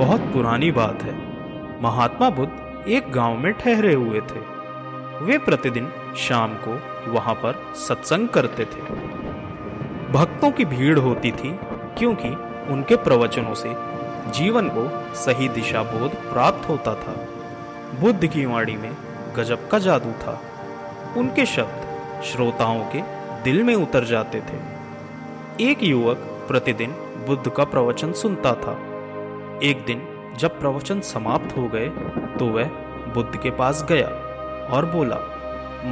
बहुत पुरानी बात है। महात्मा बुद्ध एक गांव में ठहरे हुए थे। वे प्रतिदिन शाम को वहां पर सत्संग करते थे। भक्तों की भीड़ होती थी क्योंकि उनके प्रवचनों से जीवन को सही दिशा बोध प्राप्त होता था। बुद्ध की वाणी में गजब का जादू था। उनके शब्द श्रोताओं के दिल में उतर जाते थे। एक युवक प्रतिदिन बुद्ध का प्रवचन सुनता था। एक दिन जब प्रवचन समाप्त हो गए तो वह बुद्ध के पास गया और बोला,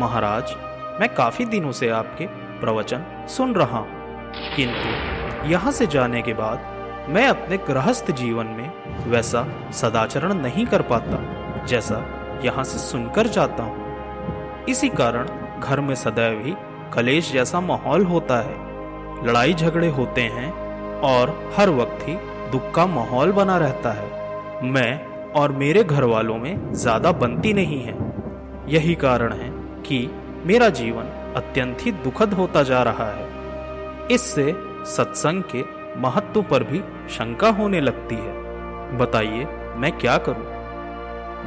महाराज, मैं काफ़ी दिनों से आपके प्रवचन सुन रहा हूँ, किंतु यहाँ से जाने के बाद मैं अपने गृहस्थ जीवन में वैसा सदाचरण नहीं कर पाता जैसा यहाँ से सुनकर जाता हूँ। इसी कारण घर में सदैव ही कलेश जैसा माहौल होता है, लड़ाई झगड़े होते हैं और हर वक्त ही दुख का माहौल बना रहता है। मैं और मेरे घर वालों में ज़्यादा बनती नहीं है। यही कारण है कि मेरा जीवन अत्यंत ही दुखद होता जा रहा है। इससे सत्संग के महत्व पर भी शंका होने लगती है। बताइए मैं क्या करूं?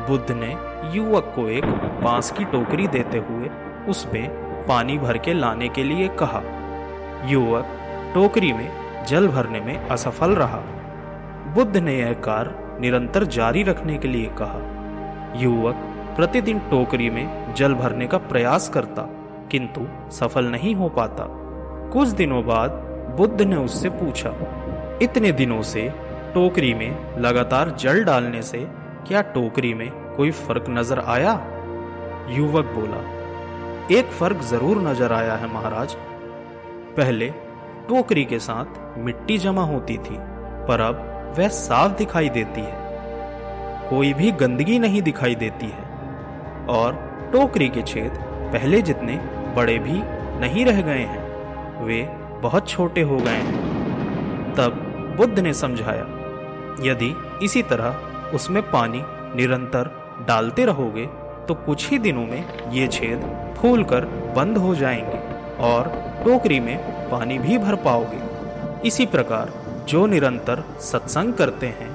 बुद्ध ने युवक को एक बांस की टोकरी देते हुए उसमें पानी भर के लाने के लिए कहा। युवक टोकरी में जल भरने में असफल रहा। बुद्ध ने यह कार्य निरंतर जारी रखने के लिए कहा। युवक प्रतिदिन टोकरी में जल भरने का प्रयास करता किंतु सफल नहीं हो पाता। कुछ दिनों बाद बुद्ध ने उससे पूछा, इतने दिनों से टोकरी में लगातार जल डालने से क्या टोकरी में कोई फर्क नजर आया? युवक बोला, एक फर्क जरूर नजर आया है महाराज। पहले टोकरी के साथ मिट्टी जमा होती थी, पर अब वह साफ दिखाई देती है, कोई भी गंदगी नहीं दिखाई देती है और टोकरी के छेद पहले जितने बड़े भी नहीं रह गए हैं, वे बहुत छोटे हो गए हैं। तब बुद्ध ने समझाया, यदि इसी तरह उसमें पानी निरंतर डालते रहोगे तो कुछ ही दिनों में ये छेद फूलकर बंद हो जाएंगे और टोकरी में पानी भी भर पाओगे। इसी प्रकार जो निरंतर सत्संग करते हैं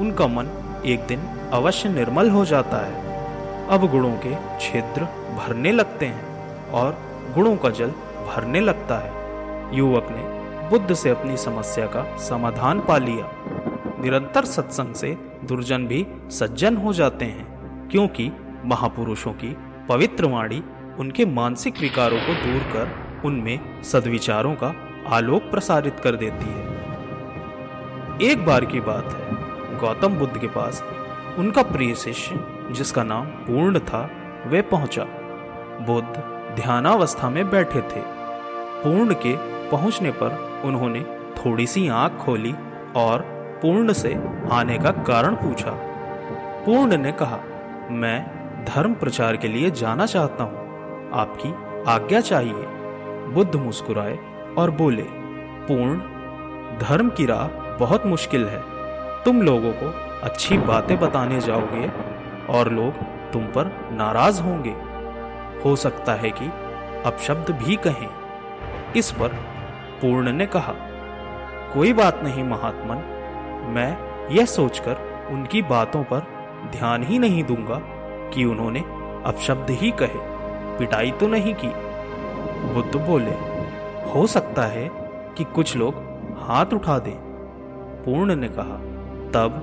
उनका मन एक दिन अवश्य निर्मल हो जाता है। अब गुणों के छिद्र भरने लगते हैं और गुणों का जल भरने लगता है। युवक ने बुद्ध से अपनी समस्या का समाधान पा लिया। निरंतर सत्संग से दुर्जन भी सज्जन हो जाते हैं क्योंकि महापुरुषों की पवित्र वाणी उनके मानसिक विकारों को दूर कर उनमें सद्विचारों का आलोक प्रसारित कर देती है। एक बार की बात है, गौतम बुद्ध के पास उनका प्रिय शिष्य जिसका नाम पूर्ण था, वे पहुंचा। बुद्ध ध्यानावस्था में बैठे थे। पूर्ण के पहुंचने पर उन्होंने थोड़ी सी आंख खोली और पूर्ण से आने का कारण पूछा। पूर्ण ने कहा, मैं धर्म प्रचार के लिए जाना चाहता हूं, आपकी आज्ञा चाहिए। बुद्ध मुस्कुराए और बोले, पूर्ण, धर्म की राह बहुत मुश्किल है। तुम लोगों को अच्छी बातें बताने जाओगे और लोग तुम पर नाराज होंगे, हो सकता है कि अपशब्द भी कहें। इस पर पूर्ण ने कहा, कोई बात नहीं महात्मन, मैं यह सोचकर उनकी बातों पर ध्यान ही नहीं दूंगा कि उन्होंने अपशब्द ही कहे, पिटाई तो नहीं की। बुद्ध बोले, हो सकता है कि कुछ लोग हाथ उठा दें। पूर्ण ने कहा, तब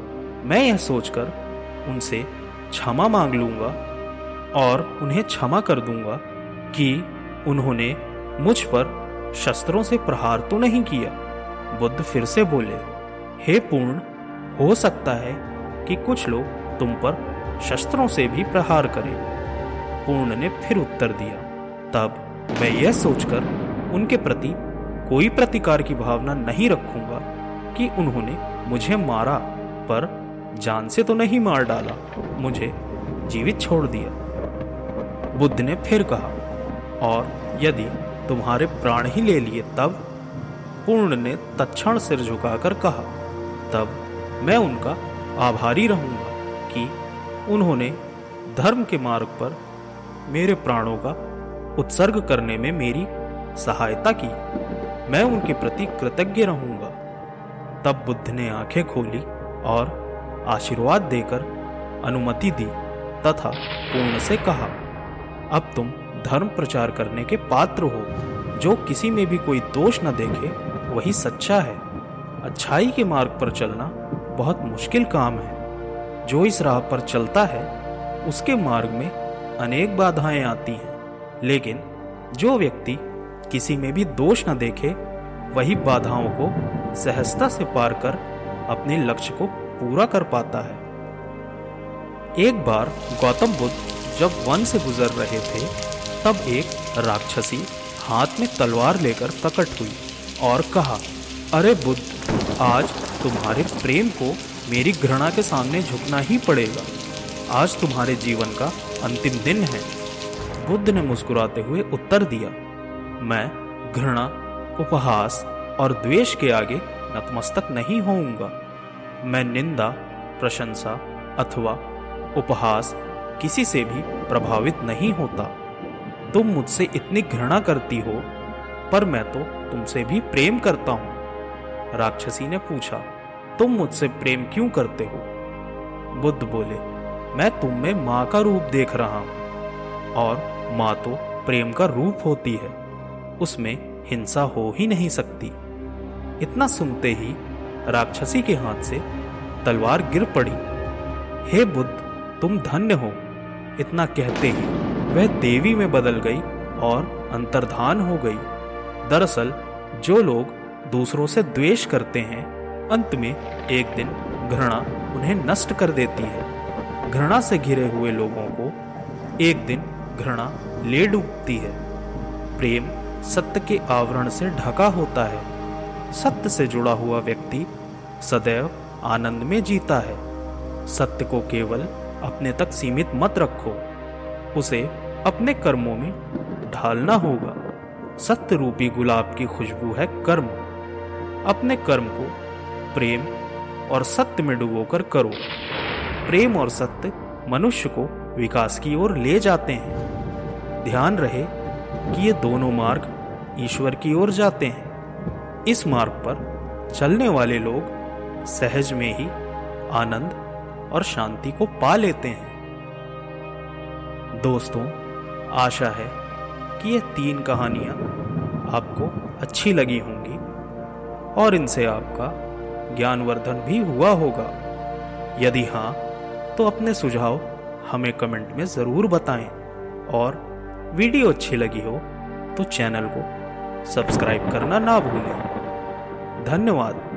मैं यह सोचकर उनसे क्षमा मांग लूंगा और उन्हें क्षमा कर दूंगा कि उन्होंने मुझ पर शस्त्रों से प्रहार तो नहीं किया। बुद्ध फिर से बोले, हे पूर्ण, हो सकता है कि कुछ लोग तुम पर शस्त्रों से भी प्रहार करें। पूर्ण ने फिर उत्तर दिया, तब मैं यह सोचकर उनके प्रति कोई प्रतिकार की भावना नहीं रखूंगा कि उन्होंने मुझे मारा पर जान से तो नहीं मार डाला, मुझे जीवित छोड़ दिया। बुद्ध ने फिर कहा, और यदि तुम्हारे प्राण ही ले लिए तब? पूर्ण ने तत्क्षण सिर झुकाकर कहा, तब मैं उनका आभारी रहूंगा कि उन्होंने धर्म के मार्ग पर मेरे प्राणों का उत्सर्ग करने में मेरी सहायता की। मैं उनके प्रति कृतज्ञ रहूंगा। तब बुद्ध ने आंखें खोली और आशीर्वाद देकर अनुमति दी तथा पूर्ण से कहा, अब तुम धर्म प्रचार करने के पात्र हो। जो किसी में भी कोई दोष न देखे वही सच्चा है। अच्छाई के मार्ग पर चलना बहुत मुश्किल काम है। जो इस राह पर चलता है उसके मार्ग में अनेक बाधाएं आती हैं, लेकिन जो व्यक्ति किसी में भी दोष न देखे वही बाधाओं को सहजता से पार कर अपने लक्ष्य को पूरा कर पाता है। एक बार गौतम बुद्ध जब वन से गुजर रहे थे तब एक राक्षसी हाथ में तलवार लेकर प्रकट हुई और कहा, अरे बुद्ध, आज तुम्हारे प्रेम को मेरी घृणा के सामने झुकना ही पड़ेगा। आज तुम्हारे जीवन का अंतिम दिन है। बुद्ध ने मुस्कुराते हुए उत्तर दिया, मैं घृणा, उपहास और द्वेष के आगे नतमस्तक नहीं होऊंगा। मैं निंदा, प्रशंसा अथवा उपहास किसी से भी प्रभावित नहीं होता। तुम मुझसे इतनी घृणा करती हो, पर मैं तो तुमसे भी प्रेम करता हूं। राक्षसी ने पूछा, तुम मुझसे प्रेम क्यों करते हो? बुद्ध बोले, मैं तुम में माँ का रूप देख रहा हूं, और माँ तो प्रेम का रूप होती है, उसमें हिंसा हो ही नहीं सकती। इतना सुनते ही राक्षसी के हाथ से तलवार गिर पड़ी। हे बुद्ध, तुम धन्य हो। इतना कहते ही वह देवी में बदल गई और अंतर्धान हो गई। दरअसल जो लोग दूसरों से द्वेष करते हैं, अंत में एक दिन घृणा उन्हें नष्ट कर देती है। घृणा से घिरे हुए लोगों को एक दिन घृणा ले डूबती है। प्रेम सत्य के आवरण से ढका होता है। सत्य से जुड़ा हुआ व्यक्ति सदैव आनंद में जीता है। सत्य को केवल अपने तक सीमित मत रखो, उसे अपने कर्मों में ढालना होगा। सत्य रूपी गुलाब की खुशबू है कर्म। अपने कर्म को प्रेम और सत्य में डुबोकर करो। प्रेम और सत्य मनुष्य को विकास की ओर ले जाते हैं। ध्यान रहे कि ये दोनों मार्ग ईश्वर की ओर जाते हैं। इस मार्ग पर चलने वाले लोग सहज में ही आनंद और शांति को पा लेते हैं। दोस्तों, आशा है कि ये तीन कहानियाँ आपको अच्छी लगी होंगी और इनसे आपका ज्ञानवर्धन भी हुआ होगा। यदि हाँ, तो अपने सुझाव हमें कमेंट में ज़रूर बताएं, और वीडियो अच्छी लगी हो तो चैनल को सब्सक्राइब करना ना भूलें। धन्यवाद।